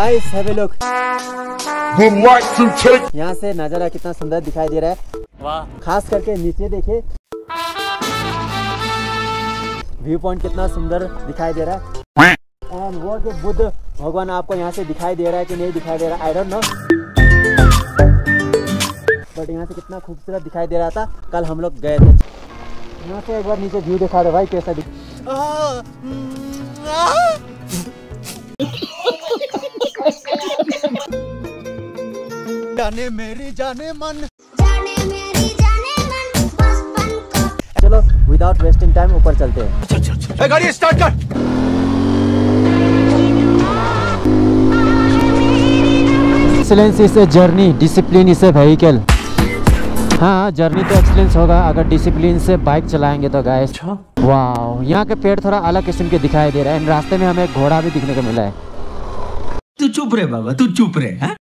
Guys have a look. यहाँ से नजारा कितना सुंदर दिखाई दे रहा है। वाह, खास करके नीचे देखिए, व्यू पॉइंट कितना सुंदर दिखाई दे रहा है। एंड वो जो बुद्ध भगवान आपको यहाँ से दिखाई दे रहा है कि नहीं दिखाई दे रहा, आई डोंट नो, बट यहाँ से कितना खूबसूरत दिखाई दे रहा था। कल हम लोग गए थे। यहाँ से एक बार नीचे व्यू दिखा दो भाई, कैसा जाने मेरी जाने मन, चलो विदाउट वेस्टिंग टाइम ऊपर चलते हैं। चल। गाड़ी स्टार्ट कर। Excellence is a journey, discipline is a vehicle. हाँ, जर्नी तो एक्सीलेंस होगा अगर डिसिप्लिन से बाइक चलाएंगे तो। गाइस वाओ, यहाँ के पेड़ थोड़ा अलग किस्म के दिखाई दे रहा है। रास्ते में हमें एक घोड़ा भी दिखने को मिला है। तू चुप रहे बाबा, तू चुप रहे है?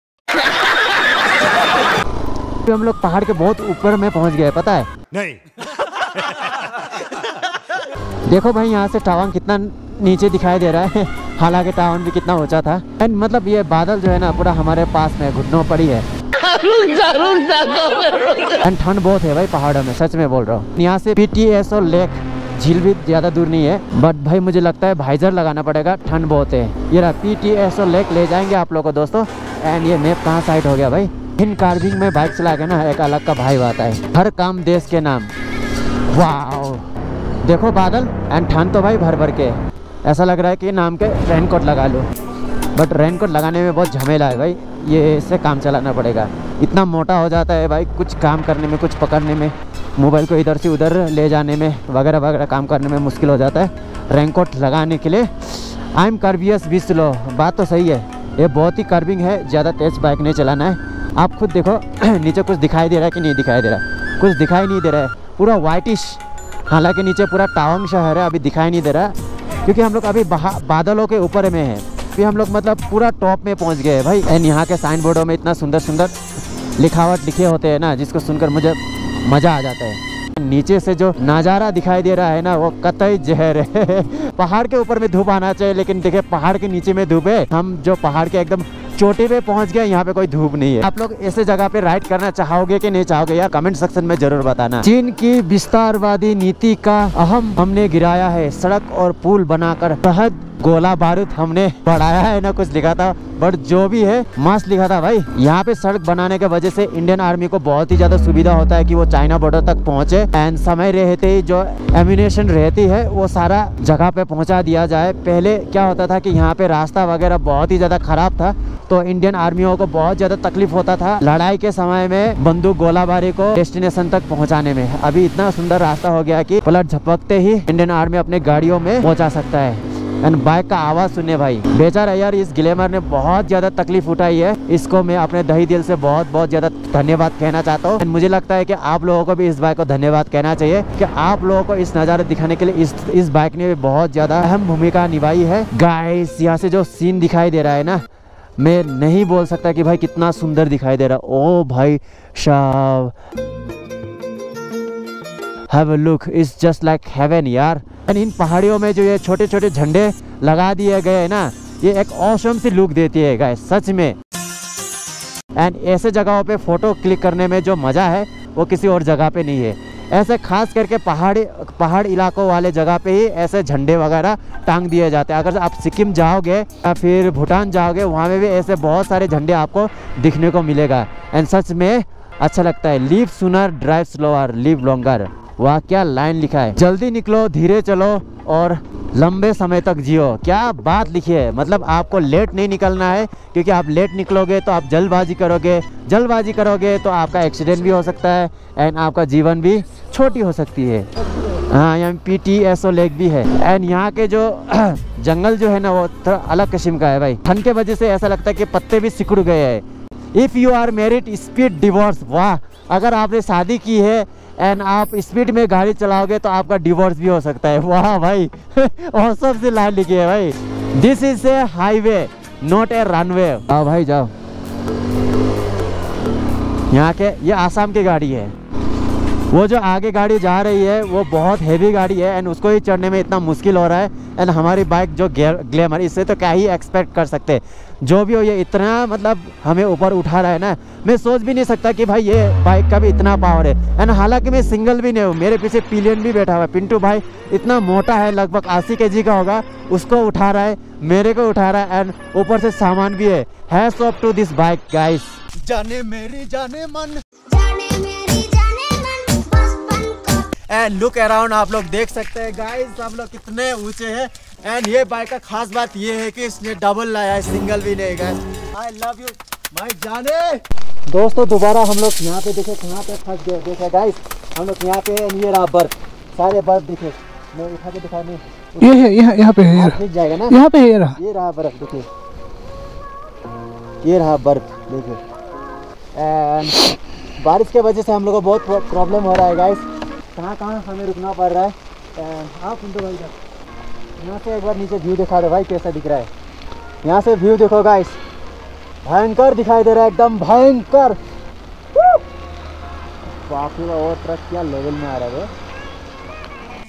तो हम लोग पहाड़ के बहुत ऊपर में पहुंच गए, पता है? नहीं। देखो भाई, यहाँ से टावांग कितना नीचे दिखाई दे रहा है। हालांकि टावांग भी कितना ऊंचा था। एंड मतलब ये बादल जो है ना, पूरा हमारे पास में घुटनों पड़ी है। एंड ठंड बहुत है भाई पहाड़ों में, सच में बोल रहा हूँ। यहाँ से PTS और लेक झील भी ज्यादा दूर नहीं है, बट भाई मुझे लगता है भाईजर लगाना पड़ेगा, ठंड बहुत है। ये रहा PTS और लेक, ले जाएंगे आप लोगों को दोस्तों। एंड ये मैप कहाँ साइड हो गया भाई? इन कार्विंग में बाइक चला के ना एक अलग का भाई आता है। हर काम देश के नाम। वाह, देखो बादल एंड ठंड तो भाई भर भर के। ऐसा लग रहा है कि नाम के रेनकोट लगा लो, बट रेनकोट लगाने में बहुत झमेला है भाई। ये इससे काम चलाना पड़ेगा, इतना मोटा हो जाता है भाई, कुछ काम करने में, कुछ पकड़ने में, मोबाइल को इधर से उधर ले जाने में वगैरह वगैरह काम करने में मुश्किल हो जाता है। रेनकोट लगाने के लिए आई एम कर्वियस विश लो। बात तो सही है, ये बहुत ही कर्विंग है, ज़्यादा तेज़ बाइक नहीं चलाना है। आप खुद देखो नीचे कुछ दिखाई दे रहा है कि नहीं दिखाई दे रहा? कुछ दिखाई नहीं दे रहा है, पूरा वाइटिश। हालांकि नीचे पूरा टावांग शहर है, अभी दिखाई नहीं दे रहा क्योंकि हम लोग अभी बादलों के ऊपर में हैं। फिर हम लोग मतलब पूरा टॉप में पहुंच गए भाई। एंड यहाँ के साइन बोर्डों में इतना सुंदर सुंदर लिखावट लिखे होते हैं ना, जिसको सुनकर मुझे मज़ा आ जाता है। नीचे से जो नज़ारा दिखाई दे रहा है ना, वो कतई जहर है। पहाड़ के ऊपर में धूप आना चाहिए, लेकिन देखिए पहाड़ के नीचे में धूप है। हम जो पहाड़ के एकदम चोटी पे पहुंच गए, यहाँ पे कोई धूप नहीं है। आप लोग ऐसे जगह पे राइड करना चाहोगे कि नहीं चाहोगे यार, कमेंट सेक्शन में जरूर बताना। चीन की विस्तारवादी नीति का अहम हमने गिराया है, सड़क और पुल बनाकर शहद गोला बारूद हमने बढ़ाया है ना, कुछ लिखा था, बट जो भी है मस्त लिखा था भाई। यहाँ पे सड़क बनाने के वजह से इंडियन आर्मी को बहुत ही ज्यादा सुविधा होता है कि वो चाइना बॉर्डर तक पहुँचे एंड समय रहते ही जो एम्यूनेशन रहती है वो सारा जगह पे पहुँचा दिया जाए। पहले क्या होता था कि यहाँ पे रास्ता वगैरह बहुत ही ज्यादा खराब था, तो इंडियन आर्मियों को बहुत ज्यादा तकलीफ होता था लड़ाई के समय में बंदूक गोलाबारी को डेस्टिनेशन तक पहुँचाने में। अभी इतना सुंदर रास्ता हो गया कि पलट झपकते ही इंडियन आर्मी अपने गाड़ियों में पहुँचा सकता है। एंड बाइक का आवाज़ सुने भाई, बेचारा यार इस ग्लैमर ने बहुत ज़्यादा तकलीफ उठाई है, इसको मैं अपने तहे दिल से बहुत बहुत ज़्यादा धन्यवाद कहना चाहता हूँ। मुझे लगता है कि आप लोगों को भी इस बाइक को धन्यवाद कहना चाहिए कि आप लोगों को इस नज़ारे दिखाने के लिए इस बाइक ने बहुत ज़्यादा अहम भूमिका निभाई है। गाइस, यहाँ से जो सीन दिखाई दे रहा है ना, मैं नहीं बोल सकता कि भाई कितना सुंदर दिखाई दे रहा। ओ भाई साहब, have a look, it's just like heaven यार। एंड इन पहाड़ियों में जो ये छोटे छोटे झंडे लगा दिए गए हैं ना, ये एक औसम सी लुक देती है गाइस, सच में। एंड ऐसे जगहों पे फोटो क्लिक करने में जो मज़ा है वो किसी और जगह पे नहीं है। ऐसे खास करके पहाड़ इलाकों वाले जगह पे ही ऐसे झंडे वगैरह टांग दिए जाते हैं। अगर आप सिक्किम जाओगे या फिर भूटान जाओगे, वहाँ में भी ऐसे बहुत सारे झंडे आपको दिखने को मिलेगा। एंड सच में अच्छा लगता है। लिव सुनर, ड्राइव स्लोअर, लिव लॉन्गर। वाह, क्या लाइन लिखा है, जल्दी निकलो, धीरे चलो और लंबे समय तक जियो। क्या बात लिखी है, मतलब आपको लेट नहीं निकलना है, क्योंकि आप लेट निकलोगे तो आप जल्दबाजी करोगे तो आपका एक्सीडेंट भी हो सकता है एंड आपका जीवन भी छोटी हो सकती है। हाँ, यहाँ PTS लेक भी है। एंड यहाँ के जो जंगल जो है ना, वो थोड़ा अलग किस्म का है भाई। ठंड के वजह से ऐसा लगता है कि पत्ते भी सिकुड़ गए हैं। If you are married speed divorce. वाह, अगर आपने शादी की है एंड आप स्पीड में गाड़ी चलाओगे तो आपका डिवोर्स भी हो सकता है। वाह भाई, और सबसे लाइन लिखी है भाई, this is a highway not a runway. आओ भाई जाओ। यहाँ के ये आसाम की गाड़ी है। वो जो आगे गाड़ी जा रही है वो बहुत हैवी गाड़ी है एंड उसको ही चढ़ने में इतना मुश्किल हो रहा है एंड हमारी बाइक जो ग्लैमर, इससे तो क्या ही एक्सपेक्ट कर सकते हैं। जो भी हो ये इतना मतलब हमें ऊपर उठा रहा है ना, मैं सोच भी नहीं सकता कि भाई ये बाइक का भी इतना पावर है। एंड हालांकि मैं सिंगल भी नहीं हूँ, मेरे पीछे पिलियन भी बैठा हुआ है। पिंटू भाई इतना मोटा है, लगभग 80 kg का होगा, उसको उठा रहा है, मेरे को उठा रहा है एंड ऊपर से सामान भी है। Hats off to this bike guys. जाने मेरी जाने मन, एंड लुक अराउंड, आप लोग देख सकते हैं गाइस हम लोग कितने ऊंचे हैं। एंड ये बाइक का खास बात ये है कि इसने डबल लाया है, सिंगल भी नहीं guys. I love you my जाने। दोस्तों दोबारा हम लोग यहाँ पे देखे, कहाँ पे फंस गए देखे गाइस हम लोग यहाँ पे। ये रहा बर्फ, सारे बर्फ देखे, मैं उठा के दिखा नहीं, ये है यहाँ पे है, जाएगा ना यहाँ पे, ये रहा बर्फ देखे, ये रहा बर्फ देखे। एंड बारिश के वजह से हम लोग को बहुत प्रॉब्लम हो रहा है गाइस, कहाँ हमें रुकना पड़ रहा है। आप सुन दो भाई साहब, यहाँ से एक बार नीचे व्यू दिखा दो भाई, कैसा दिख रहा है यहाँ से व्यू देखो गाइस, भयंकर दिखाई दे रहा है, एकदम भयंकर। बाकी और ट्रक क्या लेवल में आ रहा है।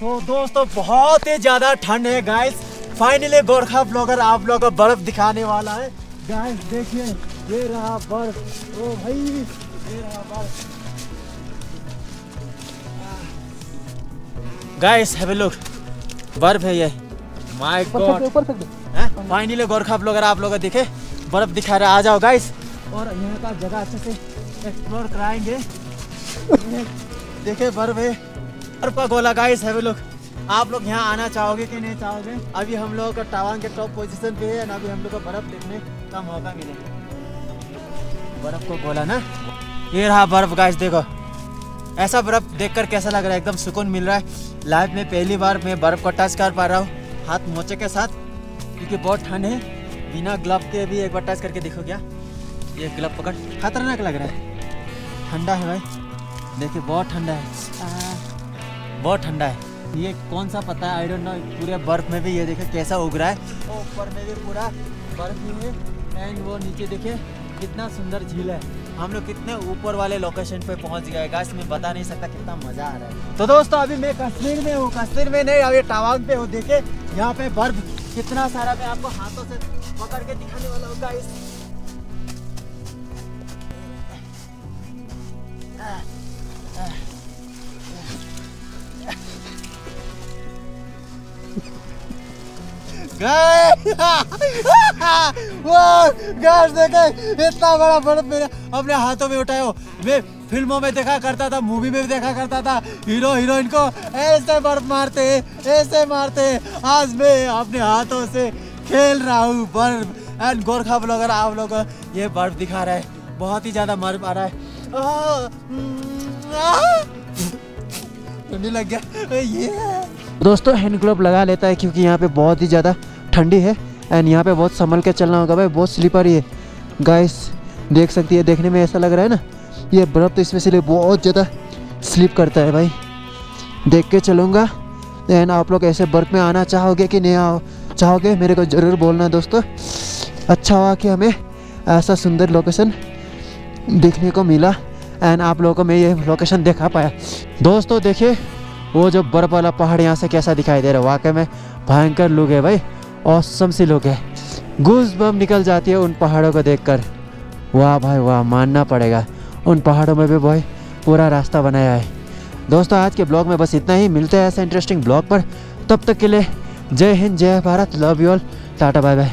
तो दोस्तों बहुत ही ज़्यादा ठंड है गाइस। फाइनली गोरखा ब्लॉगर आप लोगों को बर्फ़ दिखाने वाला है गाइस। देखिए ये रहा बर्फ, ओ भाई ये रहा बर्फ गाइस, हैव अ लुक, बर्फ है ये, my god. Finally Gorkha blogger आप लोग दिखे, बर्फ दिखा रहा है, आ जाओ गाइस। और यहाँ का जगह अच्छे से एक्सप्लोर कराएंगे। देखे बर्फ है, बर्फ का गोला गाइस, हैव अ लुक। आप लोग यहाँ आना चाहोगे कि नहीं चाहोगे। अभी हम लोग का टावांग के टॉप पोजीशन पे है, अभी हम लोग को बर्फ देखने का मौका मिलेगा। बर्फ को गोला ना, ये रहा बर्फ गाइस। देखो ऐसा बर्फ़ देखकर कैसा लग रहा है, एकदम सुकून मिल रहा है। लाइफ में पहली बार मैं बर्फ़ को टच कर पा रहा हूँ हाथ मोचे के साथ, क्योंकि बहुत ठंड है। बिना ग्लव के भी एक बार टच करके देखो, क्या ये ग्लव पकड़, खतरनाक लग रहा है। ठंडा है भाई, देखिए बहुत ठंडा है, बहुत ठंडा है। ये कौन सा पता है, आई डोंट नो। पूरे बर्फ़ में भी ये देखे कैसा उग रहा है, ऊपर में भी पूरा बर्फ ही है। एंड वो नीचे देखे कितना सुंदर झील है। हम लोग कितने ऊपर वाले लोकेशन पे पहुंच गए गाइस, मैं बता नहीं सकता, कितना मजा आ रहा है। तो दोस्तों अभी मैं कश्मीर में हूँ, कश्मीर में नहीं, अभी टावांग पे हूँ। देखे यहाँ पे बर्फ कितना सारा, मैं आपको हाथों से पकड़ के दिखाने वाला हूँ गाइस। गाइस देखे इतना बड़ा बर्फ मेरे अपने हाथों में उठायो। मैं फिल्मों में देखा करता था, मूवी में भी देखा करता था, हीरो हीरोइन को ऐसे बर्फ मारते ऐसे मारते। आज मैं अपने हाथों से खेल रहा हूँ बर्फ। एंड गोरखा ब्लॉगर आप लोग ये बर्फ दिखा रहा है, बहुत ही ज्यादा बर्फ आ रहा है। ठंडी लग गया ये। दोस्तों हैंड ग्लोव लगा लेता है क्योंकि यहाँ पे बहुत ही ज़्यादा ठंडी है एंड यहाँ पे बहुत संभल के चलना होगा भाई, बहुत स्लीपरी है गाइस। देख सकती है, देखने में ऐसा लग रहा है ना ये बर्फ़, तो इसमें से बहुत ज़्यादा स्लिप करता है भाई, देख के चलूँगा। एंड आप लोग ऐसे बर्फ़ में आना चाहोगे कि नहीं आओ चाहोगे, मेरे को ज़रूर बोलना दोस्तों। अच्छा हुआ कि हमें ऐसा सुंदर लोकेशन देखने को मिला एंड आप लोगों को मैं ये लोकेशन दिखा पाया। दोस्तों देखिए वो जो बर्फ़ वाला पहाड़ यहाँ से कैसा दिखाई दे रहा है, वाकई में भयंकर लुक है भाई, औसम सी लुक है। गूज बम निकल जाती है उन पहाड़ों को देखकर। वाह भाई वाह, मानना पड़ेगा उन पहाड़ों में भी भाई पूरा रास्ता बनाया है। दोस्तों आज के ब्लॉग में बस इतना ही, मिलते हैं ऐसे इंटरेस्टिंग ब्लॉग पर, तब तक के लिए जय हिंद जय Bharat, love you all, tata bye bye.